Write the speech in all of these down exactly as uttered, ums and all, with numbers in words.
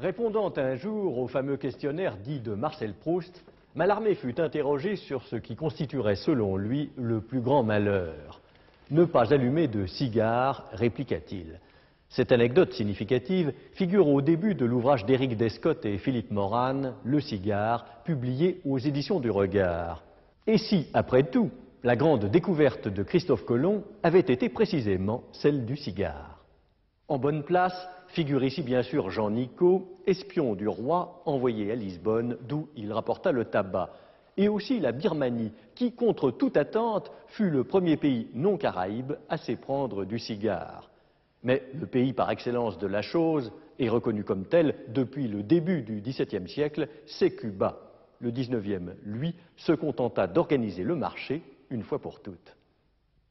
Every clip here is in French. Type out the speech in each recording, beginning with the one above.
Répondant un jour au fameux questionnaire dit de Marcel Proust, Mallarmé fut interrogé sur ce qui constituerait, selon lui, le plus grand malheur. « Ne pas allumer de cigare », répliqua-t-il. Cette anecdote significative figure au début de l'ouvrage d'Éric Descotte et Philippe Moran, « Le cigare », publié aux éditions du Regard. Et si, après tout, la grande découverte de Christophe Colomb avait été précisément celle du cigare? En bonne place figure ici bien sûr Jean Nicot, espion du roi envoyé à Lisbonne, d'où il rapporta le tabac, et aussi la Birmanie, qui, contre toute attente, fut le premier pays non caraïbe à s'éprendre du cigare. Mais le pays par excellence de la chose, et reconnu comme tel depuis le début du dix-septième siècle, c'est Cuba. Le dix-neuvième, lui, se contenta d'organiser le marché une fois pour toutes.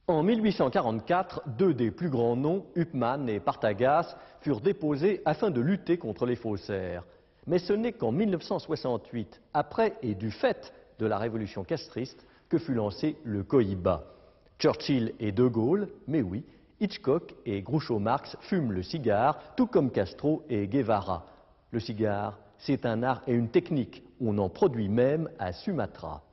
En mille huit cent quarante-quatre, deux des plus grands noms, Upmann et Partagas, furent déposés afin de lutter contre les faussaires. Mais ce n'est qu'en mille neuf cent soixante-huit, après et du fait de la révolution castriste, que fut lancé le Cohiba. Churchill et De Gaulle, mais oui, Hitchcock et Groucho Marx fument le cigare, tout comme Castro et Guevara. Le cigare, c'est un art et une technique. On en produit même à Sumatra.